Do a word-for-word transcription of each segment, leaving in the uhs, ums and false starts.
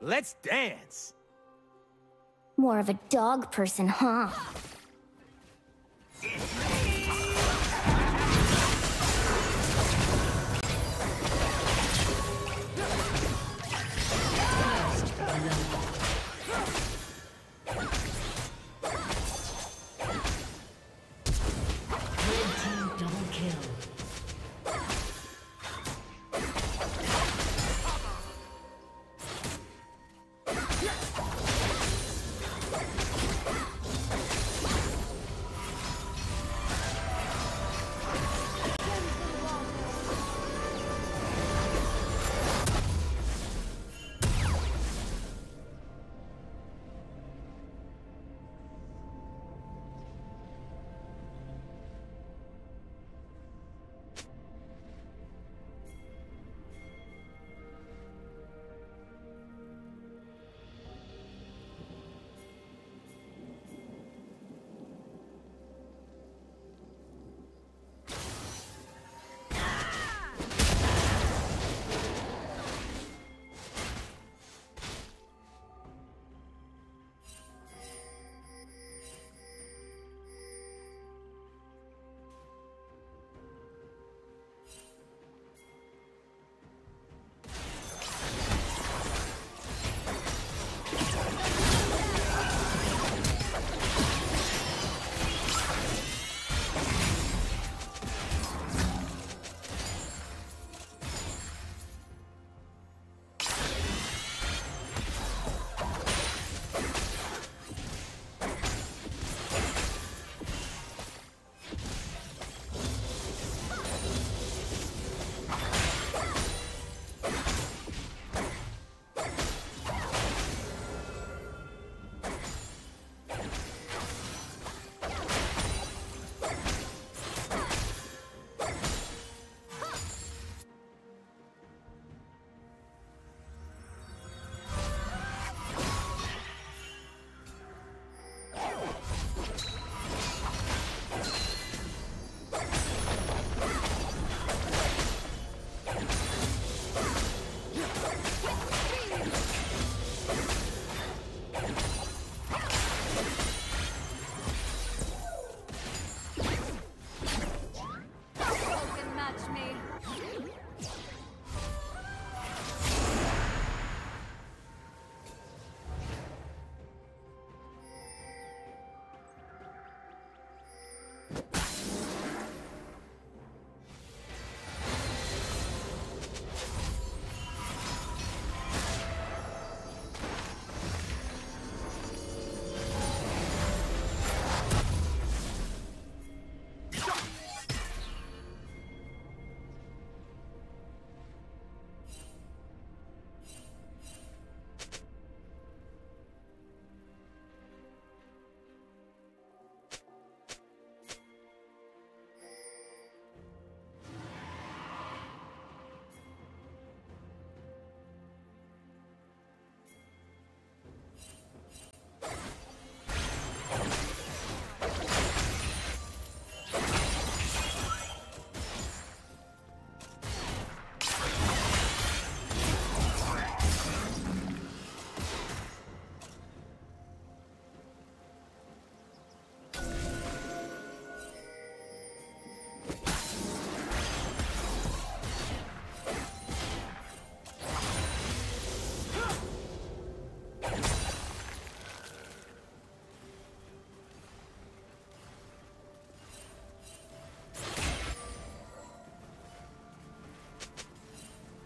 Let's dance! More of a dog person, huh?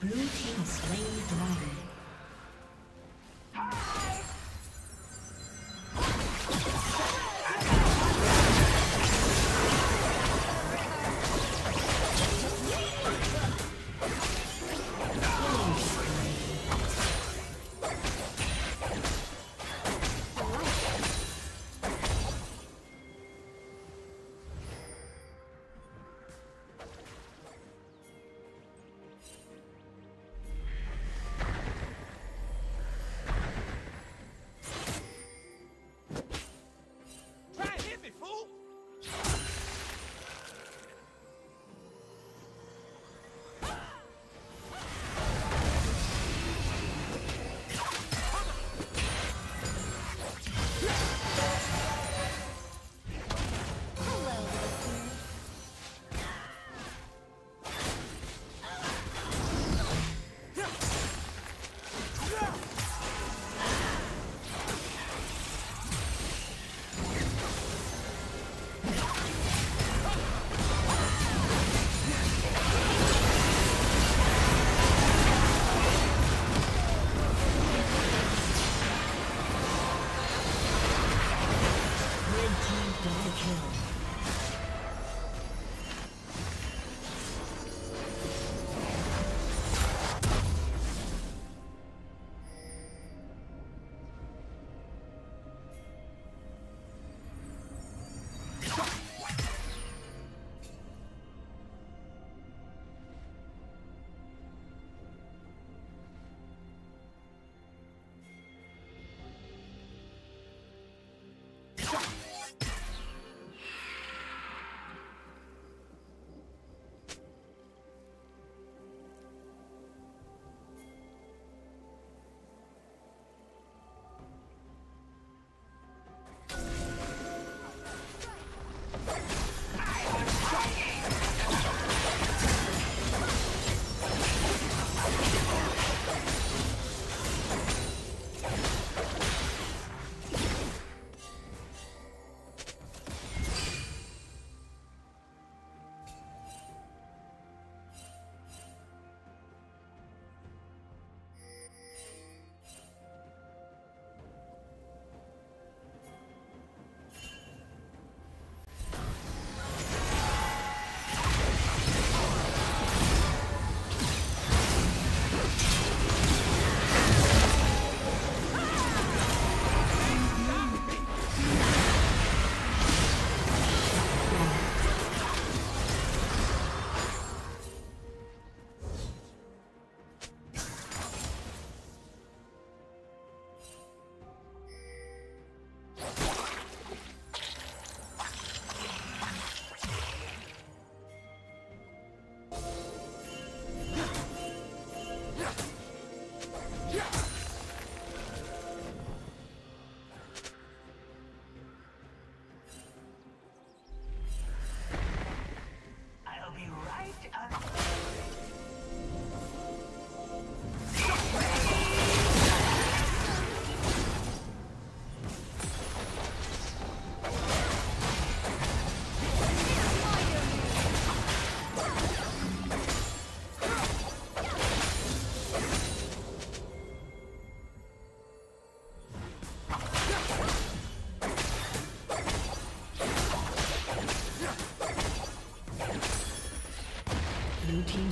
Blue team slain the dragon.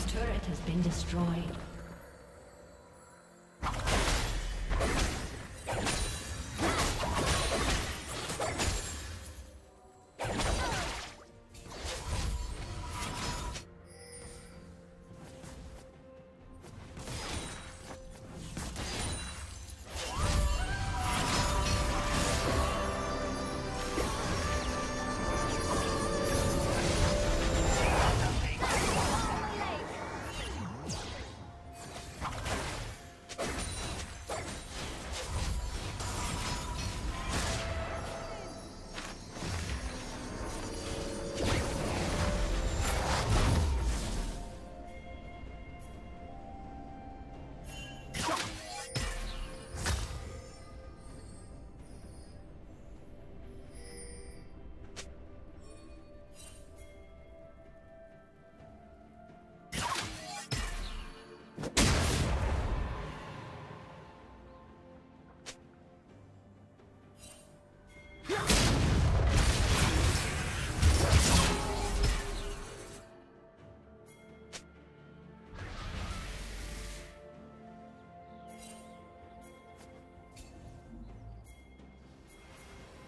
team's turret has been destroyed.